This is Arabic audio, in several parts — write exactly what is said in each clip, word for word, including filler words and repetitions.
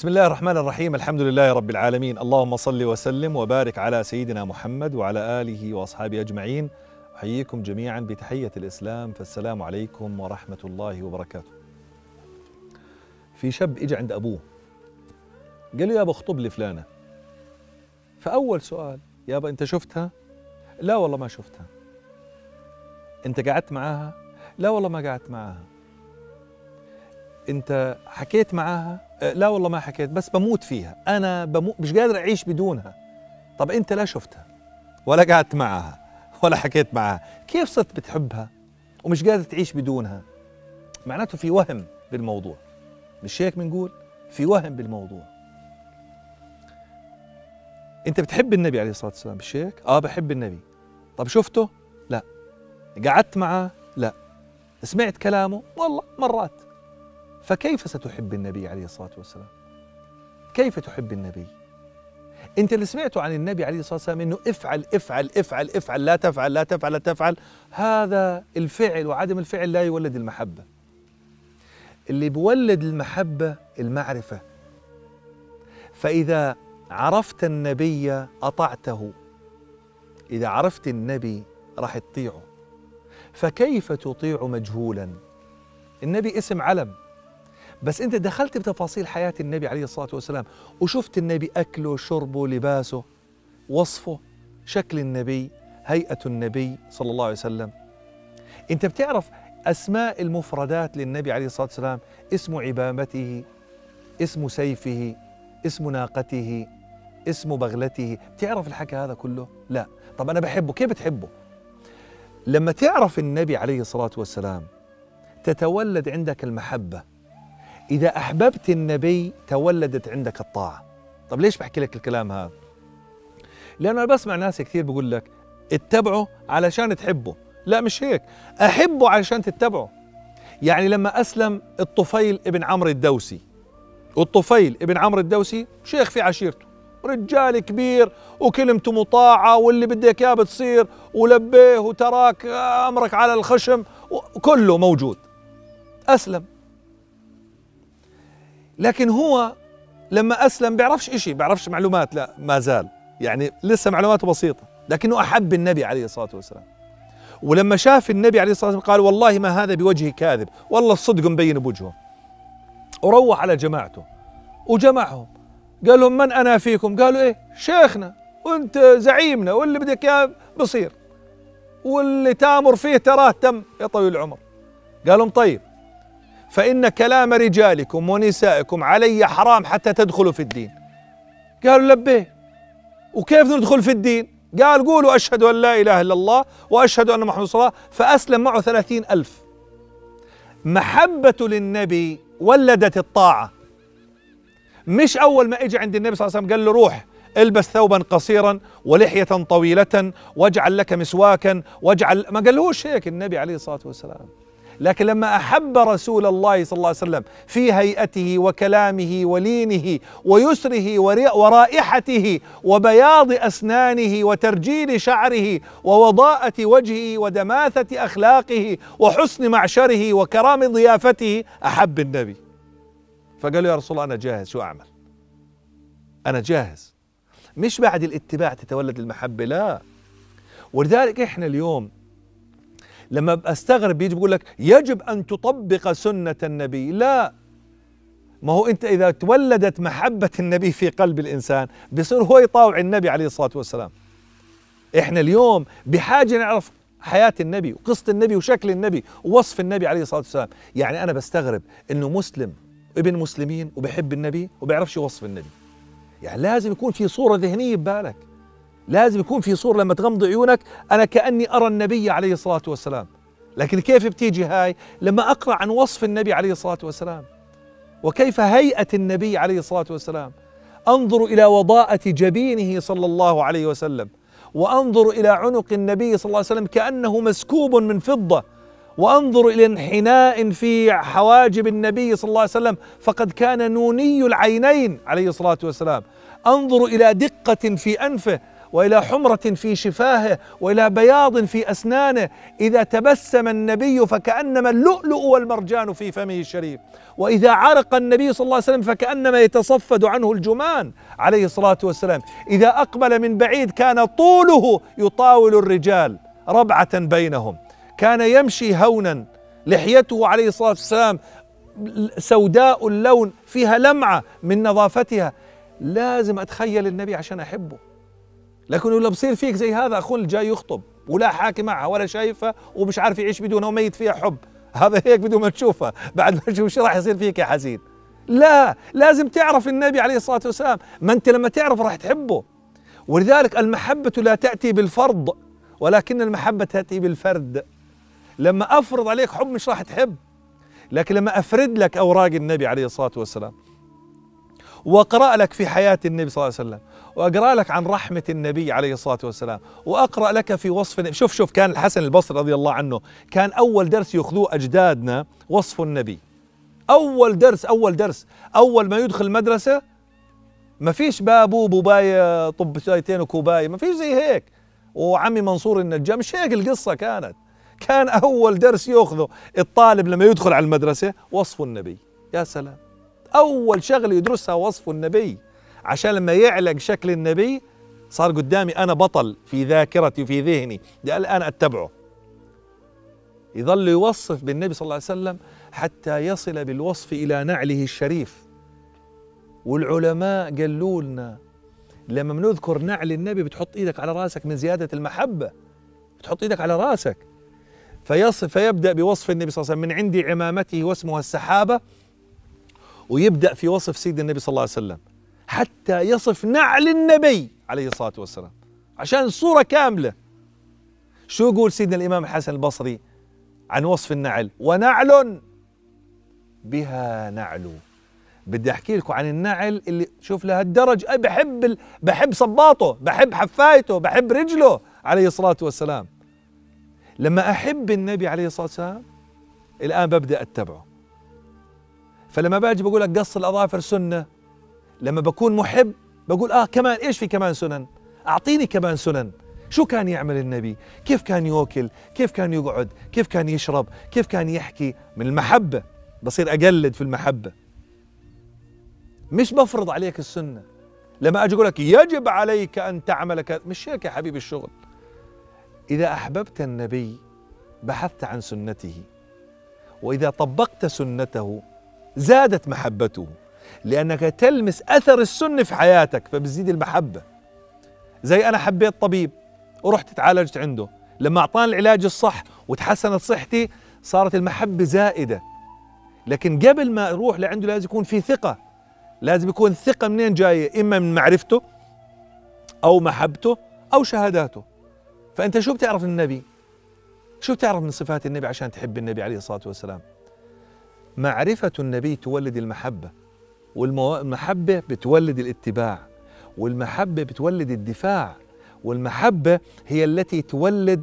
بسم الله الرحمن الرحيم. الحمد لله رب العالمين، اللهم صل وسلم وبارك على سيدنا محمد وعلى آله وأصحابه أجمعين. أحييكم جميعا بتحية الإسلام، فالسلام عليكم ورحمة الله وبركاته. في شاب إجى عند أبوه قال له يابا اخطب لي فلانة، فأول سؤال يابا أنت شفتها؟ لا والله ما شفتها. أنت قعدت معاها؟ لا والله ما قعدت معاها. أنت حكيت معاها؟ لا والله ما حكيت، بس بموت فيها، أنا بموت مش قادر أعيش بدونها. طب أنت لا شفتها ولا قعدت معاها ولا حكيت معاها، كيف صرت بتحبها ومش قادر تعيش بدونها؟ معناته في وهم بالموضوع، مش هيك بنقول؟ في وهم بالموضوع. أنت بتحب النبي عليه الصلاة والسلام مش هيك؟ آه بحب النبي. طب شفته؟ لا. قعدت معاه؟ لا. سمعت كلامه؟ والله مرات. فكيف ستحب النبي عليه الصلاة والسلام؟ كيف تحب النبي؟ أنت اللي سمعته عن النبي عليه الصلاة والسلام أنه افعل افعل افعل افعل، لا تفعل لا تفعل لا تفعل، هذا الفعل وعدم الفعل لا يولد المحبة. اللي بولد المحبة المعرفة. فإذا عرفت النبي أطعته، إذا عرفت النبي راح تطيعه. فكيف تطيع مجهولا؟ النبي اسم علم، بس أنت دخلت بتفاصيل حياة النبي عليه الصلاة والسلام وشفت النبي أكله شربه لباسه وصفه شكل النبي هيئة النبي صلى الله عليه وسلم. أنت بتعرف أسماء المفردات للنبي عليه الصلاة والسلام، اسم عبامته، اسم سيفه، اسم ناقته، اسم بغلته. بتعرف الحكي هذا كله؟ لا. طب أنا بحبه، كيف بتحبه؟ لما تعرف النبي عليه الصلاة والسلام تتولد عندك المحبة. إذا أحببت النبي تولدت عندك الطاعة. طب ليش بحكي لك الكلام هذا؟ لأنه أنا بسمع ناس كثير بقول لك اتبعه علشان تحبه. لا مش هيك، أحبه علشان تتبعه. يعني لما أسلم الطفيل ابن عمرو الدوسي، والطفيل ابن عمرو الدوسي شيخ في عشيرته، رجال كبير وكلمته مطاعة واللي بدك إياه بتصير، ولبيه وتراك أمرك على الخشم وكله موجود، أسلم. لكن هو لما أسلم بيعرفش إشي، بيعرفش معلومات، لا ما زال يعني لسه معلوماته بسيطة، لكنه أحب النبي عليه الصلاة والسلام. ولما شاف النبي عليه الصلاة والسلام قال والله ما هذا بوجهه كاذب، والله الصدق مبين بوجهه. وروح على جماعته وجمعهم قال لهم من أنا فيكم؟ قالوا إيه؟ شيخنا وأنت زعيمنا واللي بدك إياه بصير، واللي تأمر فيه تراه تم يا طويل العمر. قال لهم طيب، فإن كلام رجالكم ونسائكم علي حرام حتى تدخلوا في الدين. قالوا لبيه، وكيف ندخل في الدين؟ قال قولوا أشهد أن لا إله إلا الله وأشهد أن محمد صلى الله عليه وسلم. فأسلم معه ثلاثين ألف. محبته للنبي ولدت الطاعة. مش أول ما إجى عند النبي صلى الله عليه وسلم قال له روح البس ثوبا قصيرا ولحية طويلة واجعل لك مسواكا واجعل، ما قالهوش هيك النبي عليه الصلاة والسلام. لكن لما أحب رسول الله صلى الله عليه وسلم في هيئته وكلامه ولينه ويسره ورائحته وبياض أسنانه وترجيل شعره ووضاءة وجهه ودماثة أخلاقه وحسن معشره وكرام ضيافته، أحب النبي. فقال له يا رسول الله أنا جاهز، شو أعمل؟ أنا جاهز. مش بعد الاتباع تتولد المحبة، لا. ولذلك إحنا اليوم لما بستغرب بيجي بقول لك يجب أن تطبق سنة النبي. لا، ما هو أنت إذا تولدت محبة النبي في قلب الإنسان بيصير هو يطاوع النبي عليه الصلاة والسلام. إحنا اليوم بحاجة نعرف حياة النبي وقصة النبي وشكل النبي ووصف النبي عليه الصلاة والسلام. يعني أنا بستغرب إنه مسلم ابن مسلمين وبحب النبي وبيعرفش وصف النبي. يعني لازم يكون في صورة ذهنية ببالك، لازم يكون في صورة لما تغمض عيونك أنا كأني أرى النبي عليه الصلاة والسلام. لكن كيف بتيجي هاي؟ لما أقرأ عن وصف النبي عليه الصلاة والسلام وكيف هيئة النبي عليه الصلاة والسلام. أنظر إلى وضاءة جبينه صلى الله عليه وسلم، وأنظر إلى عنق النبي صلى الله عليه وسلم كأنه مسكوب من فضة، وأنظر إلى انحناء في حواجب النبي صلى الله عليه وسلم فقد كان نوني العينين عليه الصلاة والسلام. أنظر إلى دقة في أنفه وإلى حمرة في شفاهه وإلى بياض في أسنانه، إذا تبسم النبي فكأنما اللؤلؤ والمرجان في فمه الشريف، وإذا عرق النبي صلى الله عليه وسلم فكأنما يتصفد عنه الجمان عليه الصلاة والسلام، إذا أقبل من بعيد كان طوله يطاول الرجال ربعة بينهم، كان يمشي هونا، لحيته عليه الصلاة والسلام سوداء اللون فيها لمعة من نظافتها. لازم أتخيل النبي عشان أحبه، لكن لو بصير فيك زي هذا أخونا جاي يخطب ولا حاكي معها ولا شايفها ومش عارف يعيش بدونها وميت فيها حب، هذا هيك بدون ما تشوفها، بعد ما تشوف شو راح يصير فيك يا حزين. لا، لازم تعرف النبي عليه الصلاة والسلام، ما أنت لما تعرف راح تحبه. ولذلك المحبة لا تأتي بالفرض ولكن المحبة تأتي بالفرد. لما أفرض عليك حب مش راح تحب، لكن لما أفرد لك أوراق النبي عليه الصلاة والسلام وأقرأ لك في حياة النبي صلى الله عليه وسلم، وأقرأ لك عن رحمة النبي عليه الصلاة والسلام، وأقرأ لك في وصف. شوف شوف كان الحسن البصري رضي الله عنه كان أول درس يأخذوه أجدادنا وصف النبي، أول درس أول درس أول ما يدخل مدرسة ما فيش بابو بوباية طب شايتين وكوباية، ما فيش زي هيك، وعمي منصور النجار، مش هيك القصة كانت. كان أول درس يأخذه الطالب لما يدخل على المدرسة وصف النبي. يا سلام، أول شغلة يدرسها وصف النبي، عشان لما يعلق شكل النبي صار قدامي أنا بطل في ذاكرتي وفي ذهني، ده الآن أتبعه. يظل يوصف بالنبي صلى الله عليه وسلم حتى يصل بالوصف إلى نعله الشريف. والعلماء قالوا لنا لما بنذكر نعل النبي بتحط إيدك على راسك من زيادة المحبة، بتحط إيدك على راسك. فيصف فيبدأ بوصف النبي صلى الله عليه وسلم من عندي عمامته واسمها السحابة، ويبدأ في وصف سيد النبي صلى الله عليه وسلم حتى يصف نعل النبي عليه الصلاة والسلام عشان الصورة كاملة. شو يقول سيدنا الإمام الحسن البصري عن وصف النعل؟ ونعل بها نعل. بدي أحكي لكم عن النعل اللي شوف لهالدرج أي بحب ال... بحب صباطه، بحب حفايته، بحب رجله عليه الصلاة والسلام. لما أحب النبي عليه الصلاة والسلام الآن ببدأ أتبعه. فلما باجي بقول لك قص الأظافر سنة، لما بكون محب بقول آه كمان إيش في كمان سنن، أعطيني كمان سنن. شو كان يعمل النبي؟ كيف كان يأكل؟ كيف كان يقعد؟ كيف كان يشرب؟ كيف كان يحكي؟ من المحبة بصير أقلد في المحبة، مش بفرض عليك السنة. لما أجي أقول لك يجب عليك أن تعمل كذا، مش هيك يا حبيبي الشغل. إذا أحببت النبي بحثت عن سنته، وإذا طبقت سنته زادت محبته، لأنك تلمس أثر السنة في حياتك فبتزيد المحبة. زي أنا حبيت طبيب ورحت تعالجت عنده، لما أعطاني العلاج الصح وتحسنت صحتي صارت المحبة زائدة. لكن قبل ما أروح لعنده لازم يكون في ثقة، لازم يكون الثقة منين جاية؟ إما من معرفته أو محبته أو شهاداته. فأنت شو بتعرف النبي؟ شو بتعرف من صفات النبي عشان تحب النبي عليه الصلاة والسلام؟ معرفة النبي تولد المحبة، والمحبة بتولد الاتباع، والمحبة بتولد الدفاع، والمحبة هي التي تولد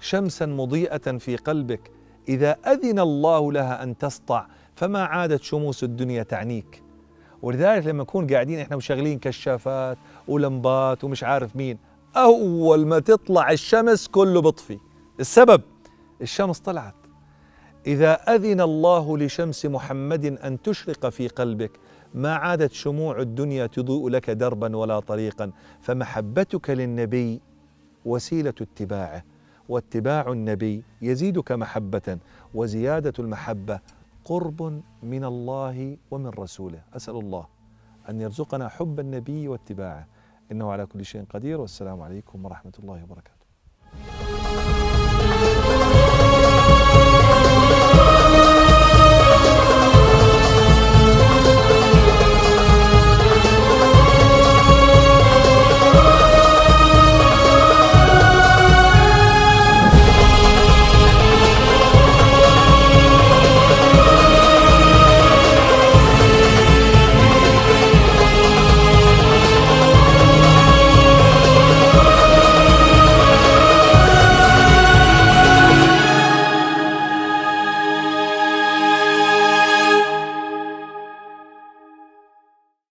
شمسا مضيئة في قلبك إذا أذن الله لها أن تسطع فما عادت شموس الدنيا تعنيك. ولذلك لما نكون قاعدين إحنا مشغلين كشافات ولمبات ومش عارف مين، أول ما تطلع الشمس كله بطفي. السبب الشمس طلعت. إذا أذن الله لشمس محمد أن تشرق في قلبك ما عادت شموع الدنيا تضيء لك دربا ولا طريقا. فمحبتك للنبي وسيلة اتباعه، واتباع النبي يزيدك محبة، وزيادة المحبة قرب من الله ومن رسوله. أسأل الله أن يرزقنا حب النبي واتباعه، إنه على كل شيء قدير. والسلام عليكم ورحمة الله وبركاته.